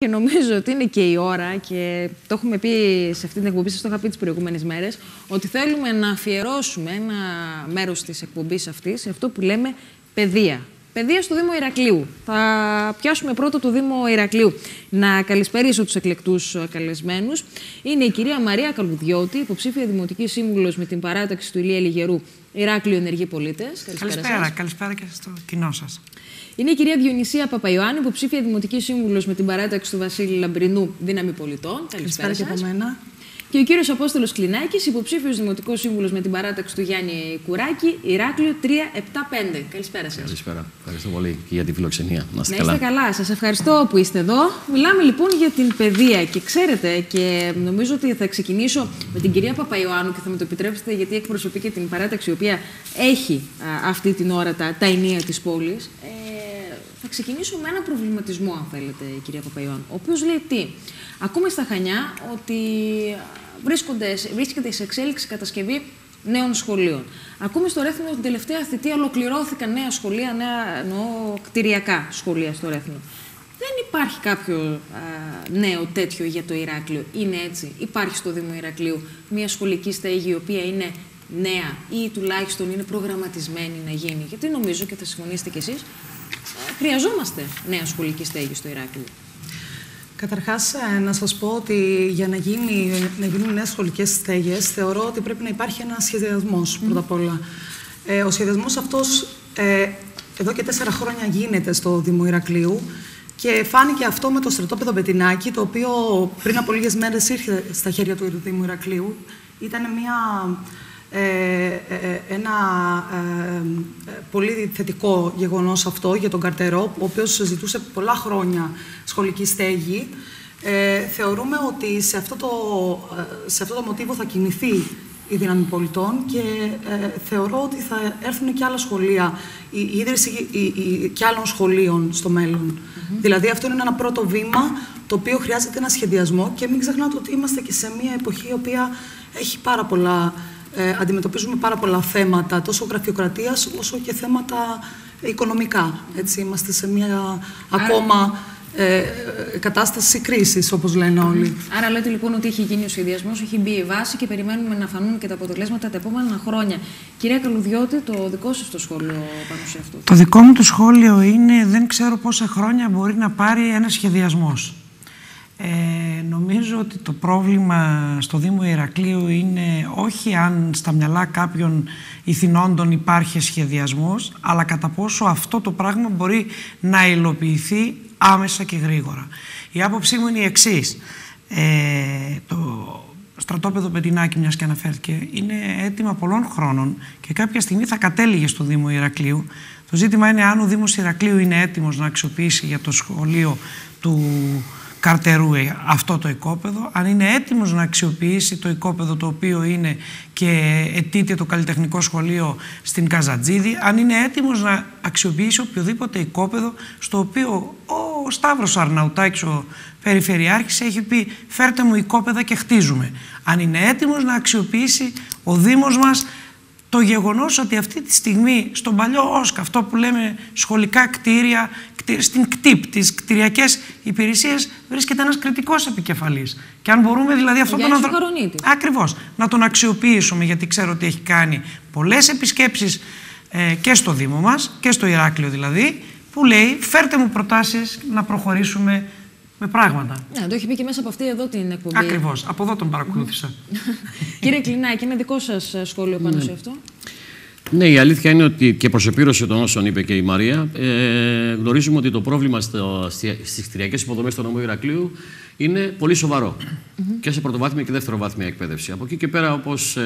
Και νομίζω ότι είναι και η ώρα, και το έχουμε πει σε αυτή την εκπομπή, σας το είχα πει τις προηγούμενες μέρες, ότι θέλουμε να αφιερώσουμε ένα μέρος της εκπομπής αυτής σε αυτό που λέμε παιδεία. Παιδεία στο Δήμο Ηρακλείου. Θα πιάσουμε πρώτο το Δήμο Ηρακλείου. Να καλησπερίσω τους εκλεκτούς καλεσμένους. Είναι η κυρία Μαρία Καλουδιώτη, υποψήφια δημοτική σύμβουλος με την παράταξη του Ηλία Λιγερού, Ηράκλειο Ενεργοί Πολίτες. Καλησπέρα και στο κοινό σας. Είναι η κυρία Διονυσία Παπαϊωάννη, υποψήφια δημοτική σύμβουλος με την παράταξη του Βασίλη Λαμπρινού, Δύναμη Πολιτών. Καλησπέρα και από μένα. Και ο κύριος Απόστολος Κλινάκης, υποψήφιος δημοτικός σύμβουλος με την παράταξη του Γιάννη Κουράκη, Ηράκλειο 375. Καλησπέρα σας. Καλησπέρα. Ευχαριστώ πολύ για τη φιλοξενία. Να είστε καλά. Σας ευχαριστώ που είστε εδώ. Μιλάμε λοιπόν για την παιδεία. Και ξέρετε, και νομίζω ότι θα ξεκινήσω με την κυρία Παπαϊωάννου, και θα μου το επιτρέψετε, γιατί εκπροσωπεί και την παράταξη η οποία έχει αυτή την ώρα τα ενία της πόλης. Θα ξεκινήσω με έναν προβληματισμό, αν θέλετε, κυρία Παπαϊωάννου, ο οποίος λέει τι. Ακούμε στα Χανιά ότι βρίσκεται σε εξέλιξη κατασκευή νέων σχολείων. Ακούμε στο Ρέθινο ότι την τελευταία θητεία ολοκληρώθηκαν νέα σχολεία, κτηριακά σχολεία στο Ρέθινο. Δεν υπάρχει κάποιο νέο τέτοιο για το Ηράκλειο. Είναι έτσι? Υπάρχει στο Δήμο Ηρακλείου μια σχολική στέγη η οποία είναι νέα ή τουλάχιστον είναι προγραμματισμένη να γίνει? Γιατί νομίζω, και θα συμφωνήσετε κι εσείς, χρειαζόμαστε νέα σχολική στέγη στο Ηράκλειο. Καταρχάς, να σας πω ότι για να γίνουν νέες σχολικές στέγες, θεωρώ ότι πρέπει να υπάρχει ένας σχεδιασμός, πρώτα απ' όλα. Ο σχεδιασμός αυτός εδώ και 4 χρόνια γίνεται στο Δήμο Ηρακλείου, και φάνηκε αυτό με το στρατόπεδο Μπετινάκη, το οποίο πριν από λίγες μέρες ήρθε στα χέρια του Δήμου Ηρακλείου. Ήταν ένα πολύ θετικό γεγονός αυτό για τον Καρτερό, ο οποίος ζητούσε πολλά χρόνια σχολική στέγη. Θεωρούμε ότι σε αυτό το μοτίβο θα κινηθεί η Δύναμη Πολιτών, και θεωρώ ότι θα έρθουν και άλλα σχολεία, η ίδρυση και άλλων σχολείων στο μέλλον. Δηλαδή αυτό είναι ένα πρώτο βήμα, το οποίο χρειάζεται ένα σχεδιασμό, και μην ξεχνάτε ότι είμαστε και σε μια εποχή η οποία έχει πάρα πολλά. Αντιμετωπίζουμε πάρα πολλά θέματα, τόσο γραφειοκρατίας όσο και θέματα οικονομικά. Έτσι, είμαστε σε μια ακόμα κατάσταση κρίσης, όπως λένε όλοι. Άρα λέτε λοιπόν ότι έχει γίνει ο σχεδιασμός, έχει μπει η βάση, και περιμένουμε να φανούν και τα αποτελέσματα τα επόμενα χρόνια. Κυρία Καλουδιώτη, το δικό σας το σχόλιο πάνω σε αυτό? Το δικό μου το σχόλιο είναι, δεν ξέρω πόσα χρόνια μπορεί να πάρει ένας σχεδιασμός. Νομίζω ότι το πρόβλημα στο Δήμο Ηρακλείου είναι όχι αν στα μυαλά κάποιων ηθινόντων υπάρχει σχεδιασμός, αλλά κατά πόσο αυτό το πράγμα μπορεί να υλοποιηθεί άμεσα και γρήγορα. Η άποψή μου είναι η εξής. Το στρατόπεδο Μπετινάκη, μιας και αναφέρθηκε, είναι αίτημα πολλών χρόνων, και κάποια στιγμή θα κατέληγε στο Δήμο Ηρακλείου. Το ζήτημα είναι αν ο Δήμος Ηρακλείου είναι έτοιμος να αξιοποιήσει για το σχολείο του Καρτερού αυτό το οικόπεδο, αν είναι έτοιμος να αξιοποιήσει το οικόπεδο το οποίο είναι και αιτείται το καλλιτεχνικό σχολείο στην Καζατζίδη, αν είναι έτοιμος να αξιοποιήσει οποιοδήποτε οικόπεδο στο οποίο ο Σταύρος Αρναουτάκης, ο Περιφερειάρχης, έχει πει «φέρτε μου οικόπεδα και χτίζουμε». Αν είναι έτοιμος να αξιοποιήσει ο Δήμος μας το γεγονός ότι αυτή τη στιγμή στον παλιό Όσκα, αυτό που λέμε σχολικά κτίρια, στην ΚΤΙΠ, τις κτηριακές υπηρεσίες, βρίσκεται ένας κριτικός επικεφαλής. Και αν μπορούμε δηλαδή αυτόν τον άνθρωπο, ακριβώς, να τον αξιοποιήσουμε, γιατί ξέρω ότι έχει κάνει πολλές επισκέψεις και στο Δήμο μας, και στο Ηράκλειο δηλαδή, που λέει «φέρτε μου προτάσεις να προχωρήσουμε με πράγματα». Ναι, το έχει πει και μέσα από αυτή εδώ την εκπομπή. Ακριβώς, από εδώ τον παρακολούθησα. Κύριε Κλινάκη, είναι δικό σας σχόλιο πάνω σε αυτό? Ναι, η αλήθεια είναι ότι, και προς επίρροση των όσων είπε και η Μαρία, γνωρίζουμε ότι το πρόβλημα στις κτηριακές υποδομές του νομού Ηρακλείου είναι πολύ σοβαρό. Και σε πρωτοβάθμια και δευτεροβάθμια εκπαίδευση. Από εκεί και πέρα, όπως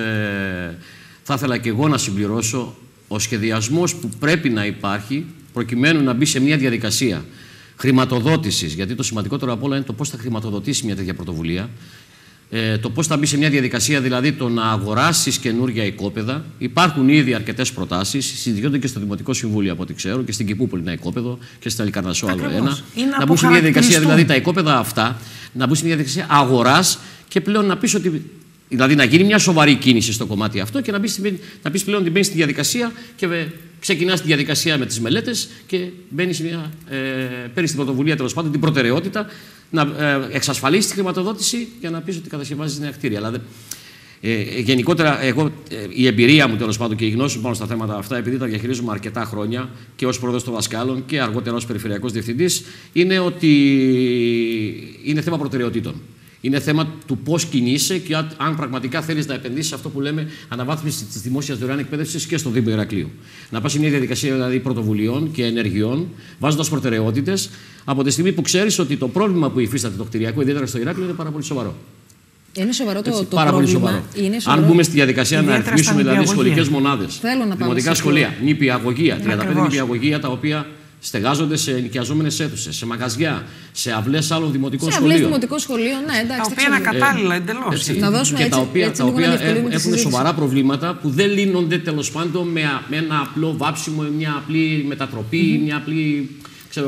θα ήθελα και εγώ να συμπληρώσω, ο σχεδιασμός που πρέπει να υπάρχει προκειμένου να μπει σε μια διαδικασία χρηματοδότησης, γιατί το σημαντικότερο απ' όλα είναι το πώς θα χρηματοδοτήσει μια τέτοια πρωτοβουλία. Το πώς θα μπει σε μια διαδικασία, δηλαδή το να αγοράσεις καινούργια οικόπεδα. Υπάρχουν ήδη αρκετές προτάσεις. Συζητιόνται και στο Δημοτικό Συμβούλιο, από ό,τι ξέρω, και στην Κηπούπολη ένα οικόπεδο, και στην Αλικαρνασσό άλλο ένα. Να μπουν σε μια διαδικασία, δηλαδή τα οικόπεδα αυτά, να μπουν σε μια διαδικασία αγοράς, και πλέον να πεις ότι Δηλαδή να γίνει μια σοβαρή κίνηση στο κομμάτι αυτό και να πεις πλέον ότι μπαίνεις στη διαδικασία και ξεκινάς τη διαδικασία με τις μελέτες και παίρνεις την πρωτοβουλία, τέλος πάντων, την προτεραιότητα να εξασφαλίσεις τη χρηματοδότηση για να πεις ότι κατασκευάζεις νέα κτίρια. Δηλαδή, γενικότερα, η εμπειρία μου τέλος πάντων και η γνώση μου πάνω στα θέματα αυτά, επειδή τα διαχειρίζομαι αρκετά χρόνια και ως πρόεδρος των δασκάλων και αργότερα ως περιφερειακός διευθυντής, είναι ότι είναι θέμα προτεραιοτήτων. Είναι θέμα του πώς κινείσαι και αν πραγματικά θέλεις να επενδύσεις σε αυτό που λέμε αναβάθμιση της δημόσιας δωρεάν εκπαίδευσης και στον Δήμο Ηρακλείου. Να πας σε μια διαδικασία δηλαδή πρωτοβουλειών και ενεργειών, βάζοντας προτεραιότητες, από τη στιγμή που ξέρεις ότι το πρόβλημα που υφίσταται το κτηριακό, ιδιαίτερα στο Ηράκλειο, είναι πάρα πολύ σοβαρό. Είναι σοβαρό το πάρα πρόβλημα. Πολύ σοβαρό. Είναι σοβαρό. Αν μπούμε στη διαδικασία να αριθμίσουμε δηλαδή σχολικές μονάδες, δημοτικά σχολεία, νηπιαγωγεία, 35 νηπιαγωγεία τα οποία στεγάζονται σε ενοικιαζόμενες αίθουσες, σε μαγαζιά, σε αυλές άλλων δημοτικών σχολείων. Σε αυλές δημοτικών σχολείων, ναι, εντάξει. Τα οποία είναι ακατάλληλα εντελώς. Και τα οποία έχουν σοβαρά προβλήματα που δεν λύνονται τέλος πάντων με ένα απλό βάψιμο, μια απλή μετατροπή, μια απλή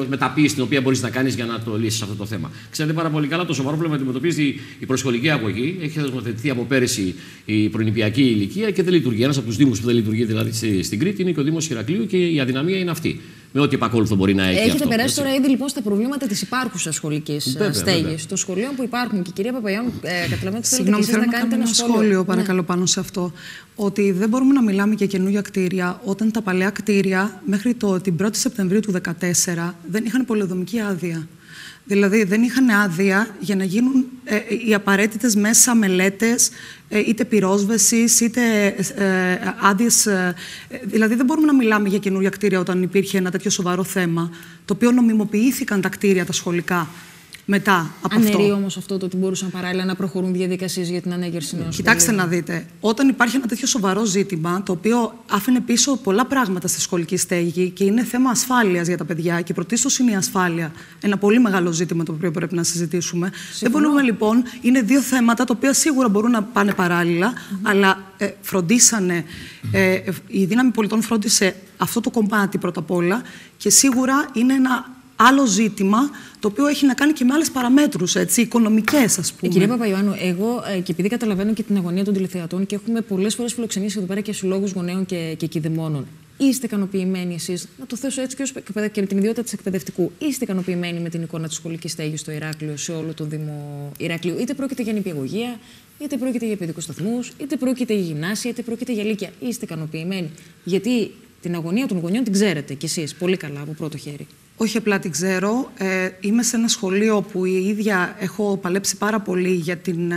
μεταποίηση την οποία μπορείς να κάνεις για να το λύσεις αυτό το θέμα. Ξέρετε πάρα πολύ καλά το σοβαρό πρόβλημα που αντιμετωπίζει η προσχολική αγωγή. Έχει θεσμοθετηθεί από πέρυσι η προνηπιακή ηλικία και δεν λειτουργεί. Ένας από τους δήμους που δεν λειτουργεί δηλαδή στην Κρήτη είναι και ο Δήμος Ηρακλείου και η αδυναμία είναι αυτή. Με ό,τι επακόλουθο μπορεί να έχει. Έχετε περάσει τώρα ήδη λοιπόν στα προβλήματα της υπάρχουσας σχολικής στέγης, των σχολείων που υπάρχουν. Και κυρία Παπαϊωάννη, καταλαβαίνω ότι θέλετε εσείς να κάνετε ένα σχόλιο, παρακαλώ, πάνω σε αυτό. Ότι δεν μπορούμε να μιλάμε για καινούργια κτίρια όταν τα παλαιά κτίρια μέχρι την 1η Σεπτεμβρίου του 2014 δεν είχαν πολεοδομική άδεια. Δηλαδή δεν είχαν άδεια για να γίνουν οι απαραίτητες μέσα μελέτες, είτε πυρόσβεσης, είτε άδειες. Δηλαδή δεν μπορούμε να μιλάμε για καινούργια κτίρια όταν υπήρχε ένα τέτοιο σοβαρό θέμα, το οποίο νομιμοποιήθηκαν τα κτίρια, τα σχολικά. Μετά από αυτό. Αναιρεί όμως αυτό το ότι μπορούσαν παράλληλα να προχωρούν διαδικασίες για την ανέγερση νέων. Κοιτάξτε να δείτε. Όταν υπάρχει ένα τέτοιο σοβαρό ζήτημα, το οποίο άφηνε πίσω πολλά πράγματα στη σχολική στέγη και είναι θέμα ασφάλειας για τα παιδιά, και πρωτίστως είναι η ασφάλεια ένα πολύ μεγάλο ζήτημα το οποίο πρέπει να συζητήσουμε. Δεν μπορούμε λοιπόν, είναι δύο θέματα τα οποία σίγουρα μπορούν να πάνε παράλληλα, αλλά φροντίσανε, η δύναμη πολιτών φρόντισε αυτό το κομμάτι πρώτα απ' όλα και σίγουρα είναι ένα άλλο ζήτημα, το οποίο έχει να κάνει και με άλλες παραμέτρους, οικονομικές, ας πούμε. Κυρία Παπαϊωάννου, εγώ και επειδή καταλαβαίνω και την αγωνία των τηλεθεατών και έχουμε πολλές φορές φιλοξενήσει εδώ πέρα και συλλόγους γονέων και κηδεμόνων. Είστε ικανοποιημένοι εσείς, να το θέσω έτσι και με την ιδιότητα της εκπαιδευτικού, είστε ικανοποιημένοι με την εικόνα της σχολικής στέγης στο Ηράκλειο, σε όλο το Δήμο Ηρακλείου, είτε πρόκειται για νηπιαγωγεία, είτε πρόκειται για παιδικούς σταθμούς, είτε πρόκειται για γυμνάσια, είτε πρόκειται για λύκεια. Είστε ικανοποιημένοι, γιατί την αγωνία των γονιών την ξέρετε κι εσείς πολύ καλά από πρώτο χέρι. Όχι απλά την ξέρω. Είμαι σε ένα σχολείο που η ίδια έχω παλέψει πάρα πολύ για την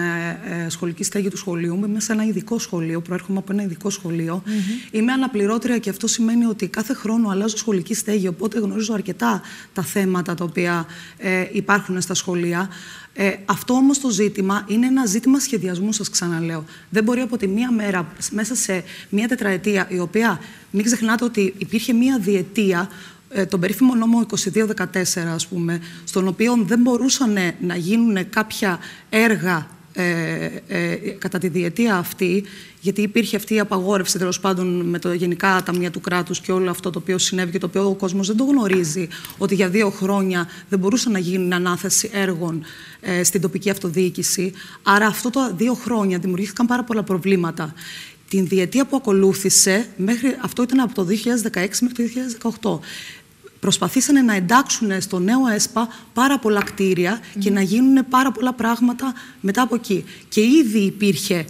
σχολική στέγη του σχολείου μου. Είμαι σε ένα ειδικό σχολείο, προέρχομαι από ένα ειδικό σχολείο. Είμαι αναπληρώτρια και αυτό σημαίνει ότι κάθε χρόνο αλλάζω σχολική στέγη, οπότε γνωρίζω αρκετά τα θέματα τα οποία υπάρχουν στα σχολεία. Αυτό όμως το ζήτημα είναι ένα ζήτημα σχεδιασμού, σας ξαναλέω. Δεν μπορεί από τη μία μέρα, μέσα σε μία τετραετία, η οποία μην ξεχνάτε ότι υπήρχε μία διετία, τον περίφημο νόμο 2214, ας πούμε, στον οποίο δεν μπορούσαν να γίνουν κάποια έργα κατά τη διετία αυτή, γιατί υπήρχε αυτή η απαγόρευση τέλος πάντων με το Γενικά Ταμεία του Κράτους και όλο αυτό το οποίο συνέβη και το οποίο ο κόσμος δεν το γνωρίζει, ότι για 2 χρόνια δεν μπορούσε να γίνει ανάθεση έργων στην τοπική αυτοδιοίκηση. Άρα αυτά τα 2 χρόνια δημιουργήθηκαν πάρα πολλά προβλήματα. Την διετία που ακολούθησε, αυτό ήταν από το 2016 μέχρι το 2018, προσπαθήσανε να εντάξουν στο νέο ΕΣΠΑ πάρα πολλά κτίρια και να γίνουν πάρα πολλά πράγματα μετά από εκεί. Και ήδη υπήρχε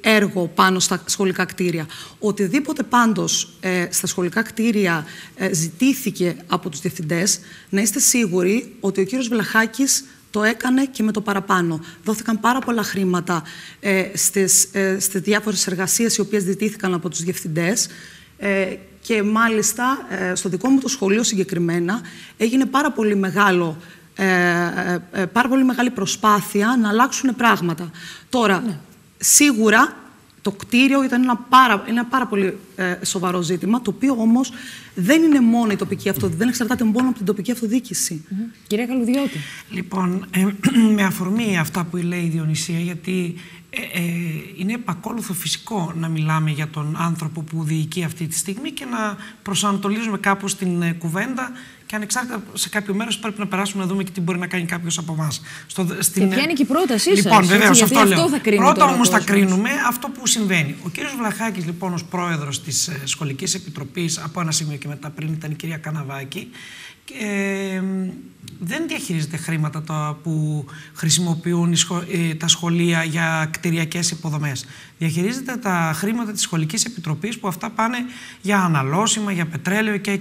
έργο πάνω στα σχολικά κτίρια. Οτιδήποτε πάντως στα σχολικά κτίρια ζητήθηκε από τους διευθυντές, να είστε σίγουροι ότι ο κύριος Βλαχάκης το έκανε και με το παραπάνω. Δόθηκαν πάρα πολλά χρήματα στις διάφορες εργασίες οι οποίες διτήθηκαν από τους διευθυντές και μάλιστα στο δικό μου το σχολείο συγκεκριμένα έγινε πάρα πολύ μεγάλη προσπάθεια να αλλάξουν πράγματα. Τώρα, σίγουρα το κτίριο ήταν ένα πάρα πολύ σοβαρό ζήτημα, το οποίο όμως δεν είναι μόνο η τοπική αυτοδιοίκηση, δεν εξαρτάται μόνο από την τοπική αυτοδιοίκηση. Κυρία Καλουδιώτη. Λοιπόν, με αφορμή αυτά που λέει η Διονυσία, γιατί είναι επακόλουθο φυσικό να μιλάμε για τον άνθρωπο που διοικεί αυτή τη στιγμή και να προσανατολίζουμε κάπως την κουβέντα και ανεξάρτητα σε κάποιο μέρος πρέπει να περάσουμε να δούμε και τι μπορεί να κάνει κάποιος από εμάς. Και βγαίνει και η πρότασή σας. Λοιπόν, βεβαίως, αυτό λέω. Πρώτα όμως θα κρίνουμε αυτό που συμβαίνει. Ο κύριος Βλαχάκης, λοιπόν, ως πρόεδρος της Σχολικής Επιτροπής, από ένα σημείο και μετά, πριν ήταν η κυρία Καναβάκη, δεν διαχειρίζεται χρήματα που χρησιμοποιούν τα σχολεία για κτηριακές υποδομές. Διαχειρίζεται τα χρήματα της Σχολικής Επιτροπής, που αυτά πάνε για αναλώσιμα, για πετρέλαιο και.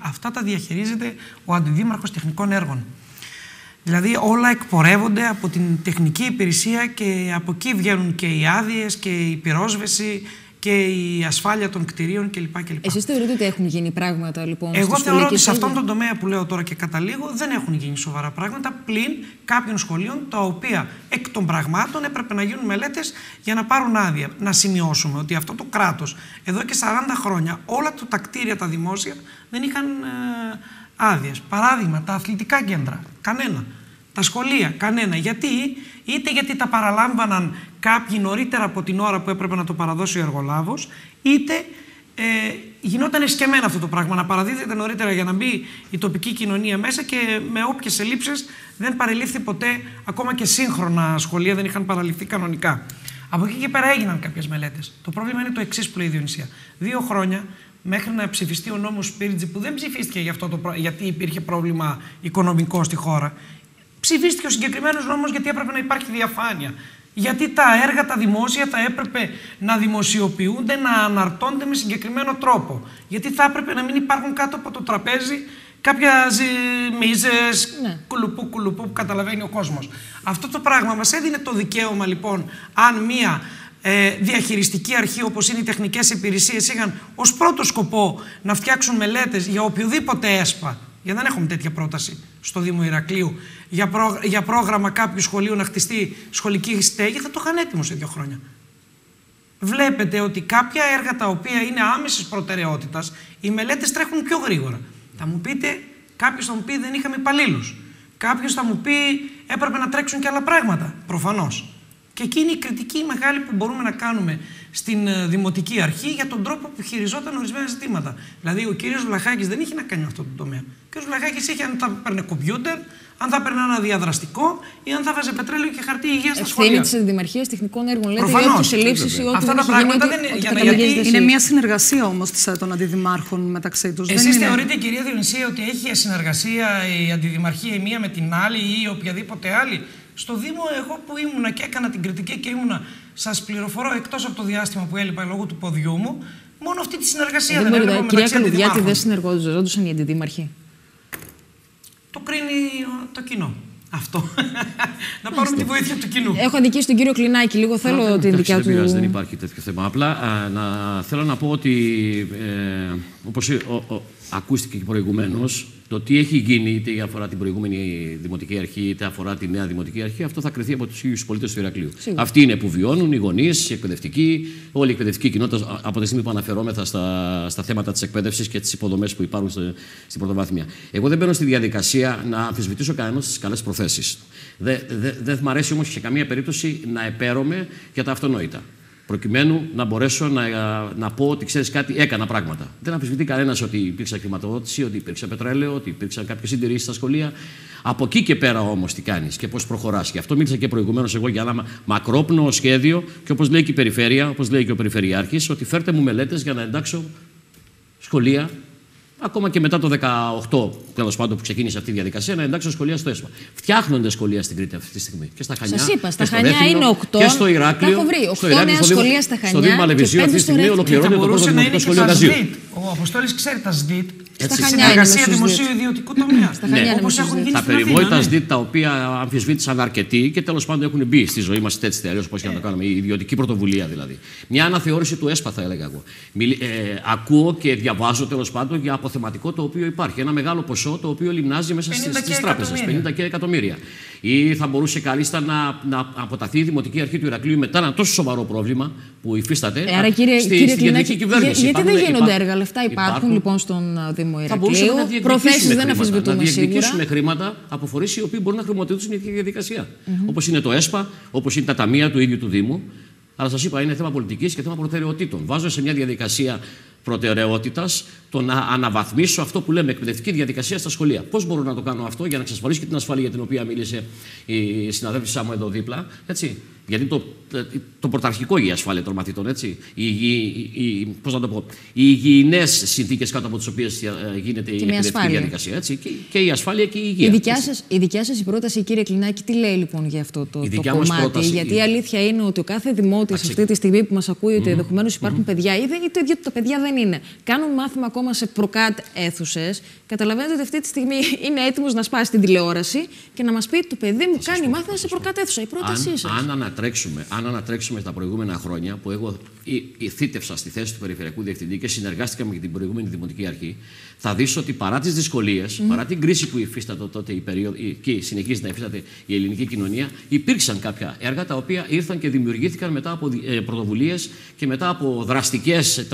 Αυτά τα διαχειρίζεται ο Αντιδήμαρχος Τεχνικών Έργων. Δηλαδή όλα εκπορεύονται από την τεχνική υπηρεσία και από εκεί βγαίνουν και οι άδειες και η πυρόσβεση και η ασφάλεια των κτηρίων κλπ. Εσείς θεωρείτε ότι έχουν γίνει πράγματα, λοιπόν? Εγώ θεωρώ ότι σε αυτόν τον τομέα που λέω τώρα και καταλήγω, δεν έχουν γίνει σοβαρά πράγματα πλην κάποιων σχολείων, τα οποία εκ των πραγμάτων έπρεπε να γίνουν μελέτες για να πάρουν άδεια. Να σημειώσουμε ότι αυτό το κράτος εδώ και 40 χρόνια όλα τα κτίρια τα δημόσια δεν είχαν άδειες. Παράδειγμα, τα αθλητικά κέντρα, κανένα. Τα σχολεία, κανένα. Γιατί? Είτε γιατί τα παραλάμβαναν κάποιοι νωρίτερα από την ώρα που έπρεπε να το παραδώσει ο εργολάβος, είτε γινόταν εσκεμμένο αυτό το πράγμα, να παραδίδεται νωρίτερα για να μπει η τοπική κοινωνία μέσα, και με όποιες ελλείψεις δεν παρελήφθη ποτέ, ακόμα και σύγχρονα σχολεία δεν είχαν παραληφθεί κανονικά. Από εκεί και πέρα έγιναν κάποιες μελέτες. Το πρόβλημα είναι το εξής που λέει η Διονυσία. 2 χρόνια μέχρι να ψηφιστεί ο νόμος Σπίριτζη, που δεν ψηφίστηκε γιατί υπήρχε πρόβλημα οικονομικό στη χώρα. Ψηφίστηκε ο συγκεκριμένος νόμος γιατί έπρεπε να υπάρχει διαφάνεια. Γιατί τα έργα, τα δημόσια, θα έπρεπε να δημοσιοποιούνται, να αναρτώνται με συγκεκριμένο τρόπο. Γιατί θα έπρεπε να μην υπάρχουν κάτω από το τραπέζι κάποια μίζες, ναι, κουλουπού που καταλαβαίνει ο κόσμος. Αυτό το πράγμα μας έδινε το δικαίωμα, λοιπόν, αν μία διαχειριστική αρχή όπως είναι οι τεχνικές υπηρεσίες είχαν ως πρώτο σκοπό να φτιάξουν μελέτες για οποιοδήποτε ΕΣΠΑ. Για δεν έχουμε τέτοια πρόταση στο Δήμο Ηρακλείου για πρόγραμμα κάποιου σχολείου να χτιστεί σχολική στέγη, θα το είχαν έτοιμο σε 2 χρόνια. Βλέπετε ότι κάποια έργα τα οποία είναι άμεσης προτεραιότητας, οι μελέτες τρέχουν πιο γρήγορα. Θα μου πείτε, κάποιος θα μου πει δεν είχαμε υπαλλήλους. Κάποιος θα μου πει έπρεπε να τρέξουν και άλλα πράγματα. Προφανώς. Και εκεί είναι η κριτική μεγάλη που μπορούμε να κάνουμε στην Δημοτική Αρχή για τον τρόπο που χειριζόταν ορισμένα ζητήματα. Δηλαδή, ο κύριος Βλαχάκης δεν είχε να κάνει αυτό το τομέα. Ο κύριος Βλαχάκης είχε αν θα παίρνει κομπιούτερ, αν θα παίρνει ένα διαδραστικό ή αν θα βάζει πετρέλαιο και χαρτί υγείας στα σχολεία. Ευθύνη της Δημαρχίας Τεχνικών Έργων, λέτε, προφανώς, για τις ή ό,τι. Αυτά τα πράγματα δεν είναι. Είναι μια συνεργασία όμως των αντιδημάρχων μεταξύ τους. Εσείς θεωρείτε, κυρία Διονυσία, ότι έχει συνεργασία η αντιδημαρχία η μία με την άλλη ή οποιαδήποτε άλλη? Στο Δήμο, εγώ που ήμουνα και έκανα την κριτική και ήμουνα, σας πληροφορώ, εκτός από το διάστημα που έλειπα λόγω του ποδιού μου, μόνο αυτή τη συνεργασία δεν έλεγα μεταξύ αντιδημάρχων. Κυρία Καλουδιάτη, δεν συνεργόντουσαν οι αντιδήμαρχοι? Το κρίνει το κοινό. Αυτό. Να πάρουμε τη βοήθεια του κοινού. Έχω αντικείσει τον κύριο Κλινάκη. Λίγο θέλω την δικιά του. Δεν υπάρχει τέτοιο θέμα. Απλά θέλω να πω ότι, όπως ακούστηκε και προηγουμένως, το τι έχει γίνει, είτε αφορά την προηγούμενη Δημοτική Αρχή, είτε αφορά τη νέα Δημοτική Αρχή, αυτό θα κρυθεί από τους ίδιους πολίτες του Ηρακλείου. Αυτοί είναι που βιώνουν, οι γονείς, οι εκπαιδευτικοί, όλη η εκπαιδευτική κοινότητα, από τη στιγμή που αναφερόμεθα στα θέματα της εκπαίδευσης και τις υποδομές που υπάρχουν στην πρωτοβάθμια. Εγώ δεν μπαίνω στη διαδικασία να αμφισβητήσω κανένα στις καλές προθέσεις. Δεν μου αρέσει όμως σε καμία περίπτωση να επέρομαι για τα αυτονόητα, προκειμένου να μπορέσω να πω ότι ξέρεις κάτι, έκανα πράγματα. Δεν αμφισβητεί κανένας ότι υπήρξε χρηματοδότηση, ότι υπήρξε πετρέλαιο, ότι υπήρξαν κάποιες συντηρήσεις στα σχολεία. Από εκεί και πέρα όμως τι κάνεις και πώς προχωράς. Γι' αυτό μίλησα και προηγουμένως εγώ για ένα μακρόπνοο σχέδιο και όπως λέει και η Περιφέρεια, όπως λέει και ο Περιφερειάρχης, ότι φέρτε μου μελέτες για να εντάξω σχολεία. Ακόμα και μετά το 18, τέλος πάντων, που ξεκίνησε αυτή η διαδικασία, να εντάξουν σχολεία στο ΕΣΠΑ. Φτιάχνονται σχολεία στην Κρήτη αυτή τη στιγμή. Και στα Χανιά. Σας είπα, στα Χανιά είναι 8. Και στο Ηράκλειο. Τα έχω βρει. 8 νέα σχολεία στα Χανιά. Στο Δήμο Αλεβιζίου αυτή τη στιγμή ολοκληρώνεται το πρώτο δημοτικό σχολείο Γαζίου. Ο Αποστόλης ξέρει τα ΣΔΙΤ. Συνεργασία δημοσίου ιδιωτικού τομέα. Όπως έχουν γίνει. Τα περιβόητα ΣΔΙΤ, τα οποία αμφισβήτησαν αρκετοί και τέλος πάντων έχουν μπει στη ζωή μας έτσι τελείως, πώς και να το κάνουμε. Η ιδιωτική πρωτοβουλία δηλαδή. Μια αναθεώρηση του ΕΣΠΑ, θα έλεγα εγώ. Ακούω και διαβάζω τέλος πάντων για αποθεματικό το οποίο υπάρχει. Ένα μεγάλο ποσό το οποίο λιμνάζει μέσα στις τράπεζες. 50 και εκατομμύρια. Ή θα μπορούσε κάλλιστα να αποταθεί η Δημοτική Αρχή του Ηρακλείου μετά ένα τόσο σοβαρό πρόβλημα που υφίσταται στην κεντρική κυβέρνηση. Γιατί δεν γίνονται έργα, λεφτά υπάρχουν λοιπόν στον Δήμο Ηρακλείου. Προθέσεις δεν αμφισβητούμε σίγουρα. Να διεκδικήσουμε χρήματα από φορείς οι οποίοι μπορούν να χρηματοδοτήσουν την ίδια διαδικασία. Όπως είναι το ΕΣΠΑ, όπως είναι τα ταμεία του ίδιου του Δήμου. Αλλά σας είπα, είναι θέμα πολιτικής και θέμα προτεραιοτήτων. Βάζω σε μια διαδικασία προτεραιότητας το να αναβαθμίσω αυτό που λέμε εκπαιδευτική διαδικασία στα σχολεία. Πώς μπορώ να το κάνω αυτό για να εξασφαλίσω και την ασφάλεια για την οποία μίλησε η συναδέλφισά μου εδώ δίπλα. Έτσι. Γιατί το πρωταρχικό για η ασφάλεια των μαθητών, έτσι. Πώς να το πω, οι υγιεινές συνθήκες κάτω από τις οποίες γίνεται η εκπαιδευτική διαδικασία. Έτσι. Και η ασφάλεια και η υγεία. Η δικιά σας η πρόταση, κύριε Κλινάκη, τι λέει λοιπόν για αυτό το κομμάτι? Πρόταση, γιατί η αλήθεια είναι ότι ο κάθε δημότης αυτή τη στιγμή που μας ακούει, ότι ενδεχομένως υπάρχουν παιδιά ή το ίδιο τα παιδιά δεν είναι. Κάνουν μάθημα ακόμα σε προκάτ αίθουσες. Καταλαβαίνετε ότι αυτή τη στιγμή είναι έτοιμος να σπάσει την τηλεόραση και να μας πει: το παιδί μου κάνει μάθημα σε προκάτ αίθουσα. Η πρότασή σας. Αν ανατρέξουμε τα προηγούμενα χρόνια που εγώ θύτευσα στη θέση του Περιφερειακού Διευθυντή και συνεργάστηκα με την προηγούμενη Δημοτική Αρχή, θα δεις ότι παρά τις δυσκολίες, παρά την κρίση που υφίσταται τότε και συνεχίζει να υφίσταται η ελληνική κοινωνία, υπήρξαν κάποια έργα τα οποία ήρθαν και δημιουργήθηκαν μετά από πρωτοβουλίες και μετά από δραστικές